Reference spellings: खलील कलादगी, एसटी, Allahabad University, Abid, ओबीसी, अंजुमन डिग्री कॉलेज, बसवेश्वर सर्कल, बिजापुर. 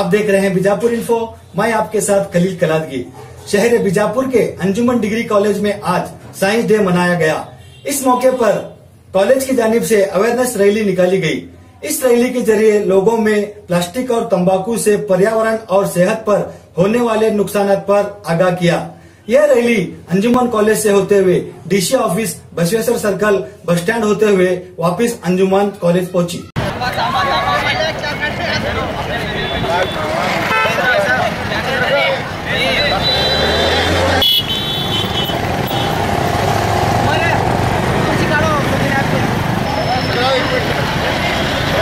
आप देख रहे हैं बिजापुर इन्फो, मैं आपके साथ खलील कलादगी। शहर बिजापुर के अंजुमन डिग्री कॉलेज में आज साइंस डे मनाया गया। इस मौके पर कॉलेज की जानिब से अवेयरनेस रैली निकाली गई। इस रैली के जरिए लोगों में प्लास्टिक और तंबाकू से पर्यावरण और सेहत पर होने वाले नुकसान पर आगाह किया। यह रैली अंजुमन कॉलेज से होते हुए DC office, बसवेश्वर सर्कल, bus stand होते हुए वापस अंजुमन कॉलेज पहुंची।